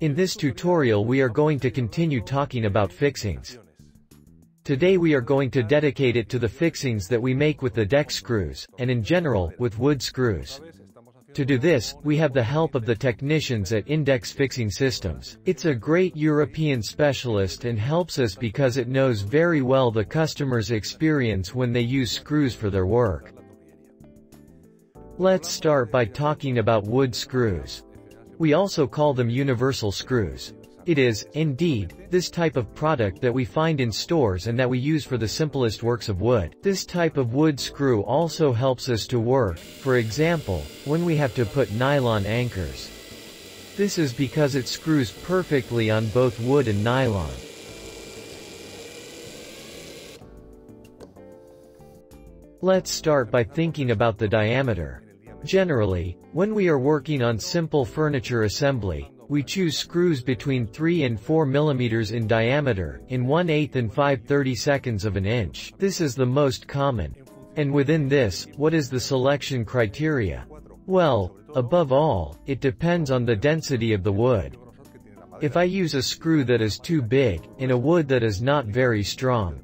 In this tutorial we are going to continue talking about fixings. Today we are going to dedicate it to the fixings that we make with the deck screws, and in general, with wood screws. To do this, we have the help of the technicians at Index Fixing Systems. It's a great European specialist and helps us because it knows very well the customer's experience when they use screws for their work. Let's start by talking about wood screws. We also call them universal screws. It is, indeed, this type of product that we find in stores and that we use for the simplest works of wood. This type of wood screw also helps us to work, for example, when we have to put nylon anchors. This is because it screws perfectly on both wood and nylon. Let's start by thinking about the diameter. Generally, when we are working on simple furniture assembly, we choose screws between 3 and 4 millimeters in diameter, in 1/8 and 5/32 of an inch. This is the most common. And within this, what is the selection criteria? Well, above all, it depends on the density of the wood. If I use a screw that is too big, in a wood that is not very strong,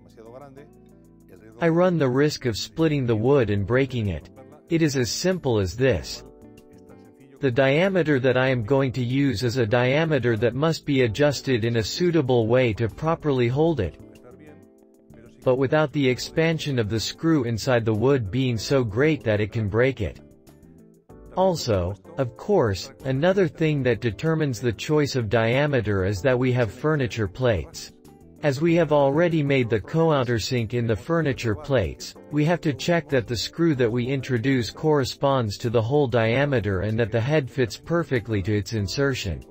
I run the risk of splitting the wood and breaking it. It is as simple as this. The diameter that I am going to use is a diameter that must be adjusted in a suitable way to properly hold it, but without the expansion of the screw inside the wood being so great that it can break it. Also, of course, another thing that determines the choice of diameter is that we have furniture plates. As we have already made the countersink in the furniture plates, we have to check that the screw that we introduce corresponds to the whole diameter and that the head fits perfectly to its insertion.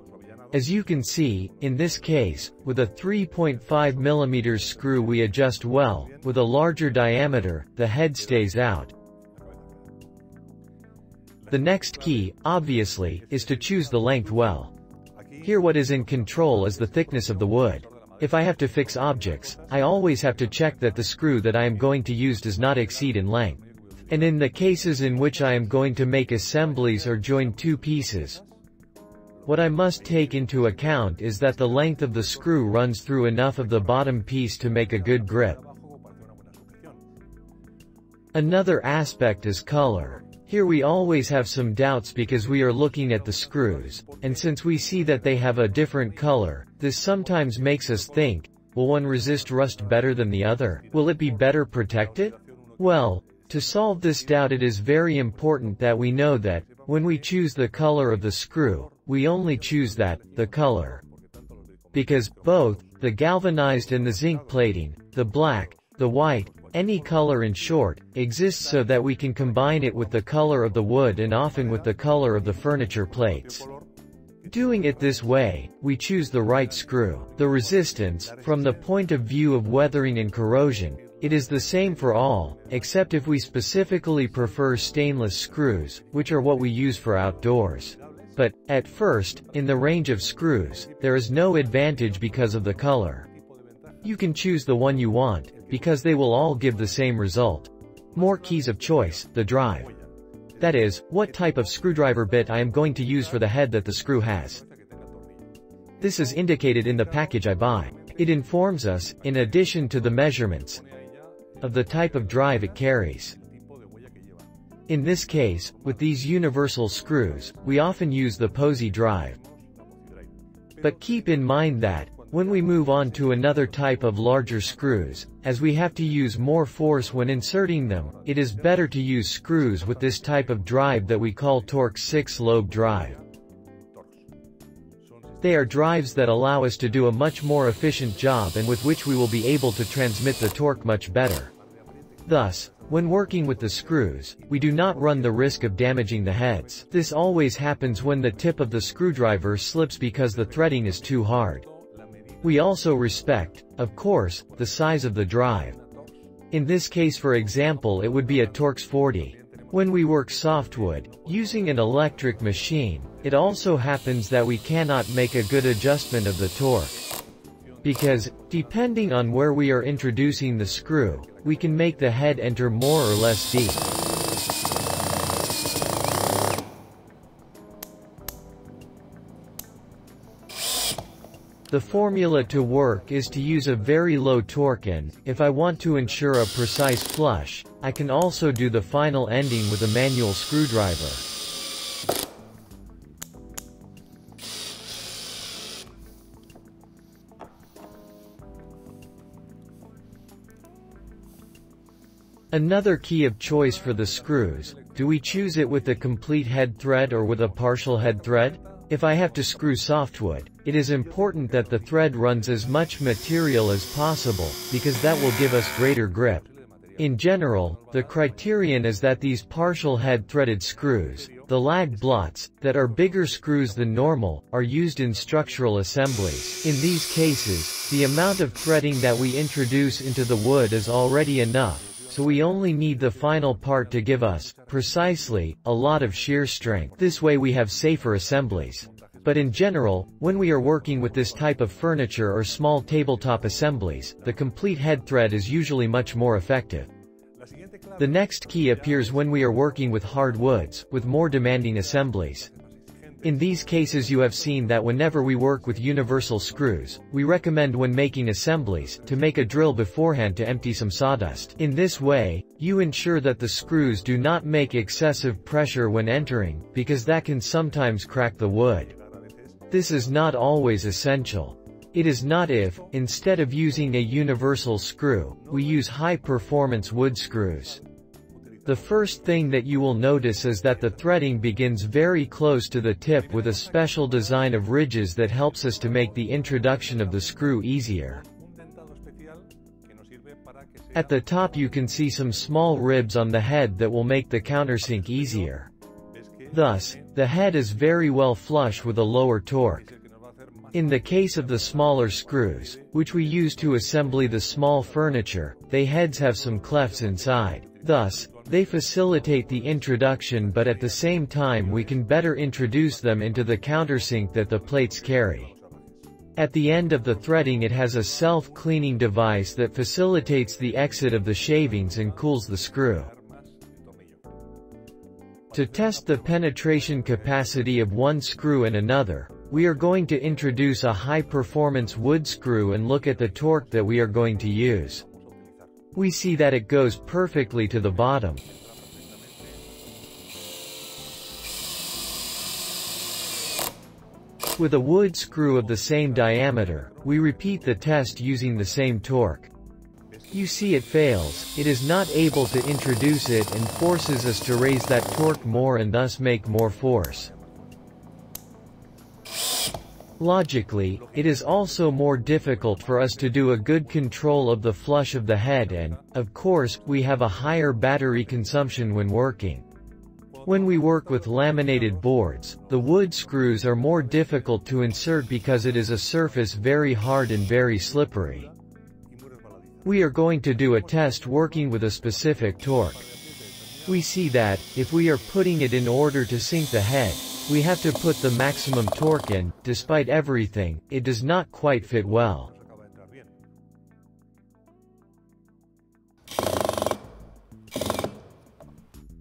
As you can see, in this case, with a 3.5 mm screw we adjust well, with a larger diameter, the head stays out. The next key, obviously, is to choose the length well. Here what is in control is the thickness of the wood. If I have to fix objects, I always have to check that the screw that I am going to use does not exceed in length. And in the cases in which I am going to make assemblies or join two pieces, what I must take into account is that the length of the screw runs through enough of the bottom piece to make a good grip. Another aspect is color. Here we always have some doubts because we are looking at the screws, and since we see that they have a different color, this sometimes makes us think, will one resist rust better than the other? Will it be better protected? Well, to solve this doubt it is very important that we know that, when we choose the color of the screw, we only choose that, the color. Because, both, the galvanized and the zinc plating, the black, the white, any color in short, exists so that we can combine it with the color of the wood and often with the color of the furniture plates. Doing it this way, we choose the right screw. The resistance, from the point of view of weathering and corrosion, it is the same for all, except if we specifically prefer stainless screws, which are what we use for outdoors. But, at first, in the range of screws, there is no advantage because of the color. You can choose the one you want, because they will all give the same result. More keys of choice, the drive. That is, what type of screwdriver bit I am going to use for the head that the screw has. This is indicated in the package I buy. It informs us, in addition to the measurements, of the type of drive it carries. In this case, with these universal screws, we often use the pozidrive. But keep in mind that, when we move on to another type of larger screws, as we have to use more force when inserting them, it is better to use screws with this type of drive that we call Torx 6 Lobe Drive. They are drives that allow us to do a much more efficient job and with which we will be able to transmit the torque much better. Thus, when working with the screws, we do not run the risk of damaging the heads. This always happens when the tip of the screwdriver slips because the threading is too hard. We also respect, of course, the size of the drive. In this case for example it would be a Torx 40. When we work softwood, using an electric machine, it also happens that we cannot make a good adjustment of the torque. Because, depending on where we are introducing the screw, we can make the head enter more or less deep. The formula to work is to use a very low torque, and if I want to ensure a precise flush, I can also do the final ending with a manual screwdriver. Another key of choice for the screws: do we choose it with the complete head thread or with a partial head thread? If I have to screw softwood, it is important that the thread runs as much material as possible, because that will give us greater grip. In general, the criterion is that these partial head threaded screws, the lag blots, that are bigger screws than normal, are used in structural assemblies. In these cases, the amount of threading that we introduce into the wood is already enough, so we only need the final part to give us, precisely, a lot of shear strength. This way we have safer assemblies. But in general, when we are working with this type of furniture or small tabletop assemblies, the complete head thread is usually much more effective. The next key appears when we are working with hard woods, with more demanding assemblies. In these cases you have seen that whenever we work with universal screws, we recommend when making assemblies, to make a drill beforehand to empty some sawdust. In this way, you ensure that the screws do not make excessive pressure when entering, because that can sometimes crack the wood. This is not always essential. It is not if, instead of using a universal screw, we use high-performance wood screws. The first thing that you will notice is that the threading begins very close to the tip with a special design of ridges that helps us to make the introduction of the screw easier. At the top you can see some small ribs on the head that will make the countersink easier. Thus, the head is very well flush with a lower torque. In the case of the smaller screws, which we use to assemble the small furniture, they heads have some clefts inside. Thus, they facilitate the introduction, but at the same time we can better introduce them into the countersink that the plates carry. At the end of the threading it has a self-cleaning device that facilitates the exit of the shavings and cools the screw. To test the penetration capacity of one screw and another, we are going to introduce a high-performance wood screw and look at the torque that we are going to use. We see that it goes perfectly to the bottom. With a wood screw of the same diameter, we repeat the test using the same torque. You see it fails, it is not able to introduce it and forces us to raise that torque more and thus make more force. Logically, it is also more difficult for us to do a good control of the flush of the head and, of course, we have a higher battery consumption when working. When we work with laminated boards, the wood screws are more difficult to insert because it is a surface very hard and very slippery. We are going to do a test working with a specific torque. We see that, if we are putting it in order to sink the head, we have to put the maximum torque in. Despite everything, it does not quite fit well.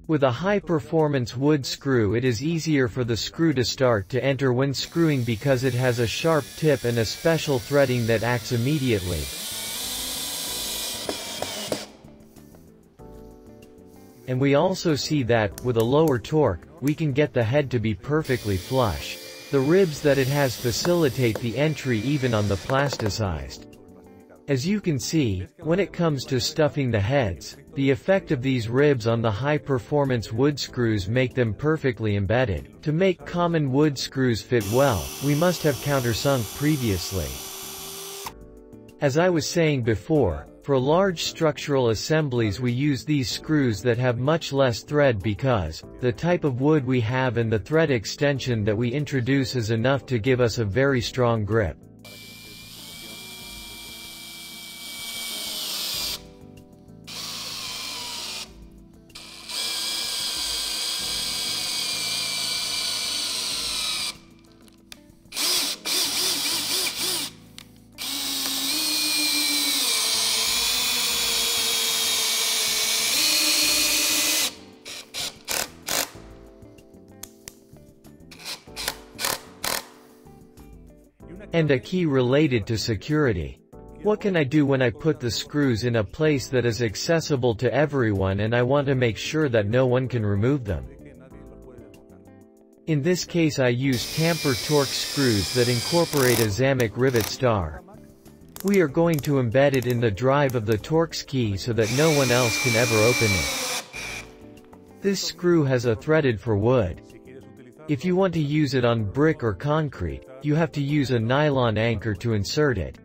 With a high-performance wood screw it is easier for the screw to start to enter when screwing because it has a sharp tip and a special threading that acts immediately. And we also see that, with a lower torque, we can get the head to be perfectly flush. The ribs that it has facilitate the entry even on the plasticized. As you can see, when it comes to stuffing the heads, the effect of these ribs on the high-performance wood screws make them perfectly embedded. To make common wood screws fit well, we must have countersunk previously. As I was saying before, for large structural assemblies we use these screws that have much less thread because the type of wood we have and the thread extension that we introduce is enough to give us a very strong grip. and a key related to security. What can I do when I put the screws in a place that is accessible to everyone and I want to make sure that no one can remove them? In this case I use tamper Torx screws that incorporate a Zamak rivet star. We are going to embed it in the drive of the Torx key so that no one else can ever open it. This screw has a threaded for wood. If you want to use it on brick or concrete, you have to use a nylon anchor to insert it.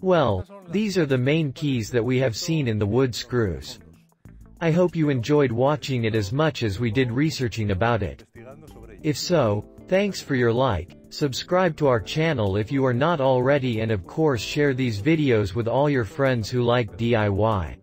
Well, these are the main keys that we have seen in the wood screws. I hope you enjoyed watching it as much as we did researching about it. If so, thanks for your like, subscribe to our channel if you are not already, and of course share these videos with all your friends who like DIY.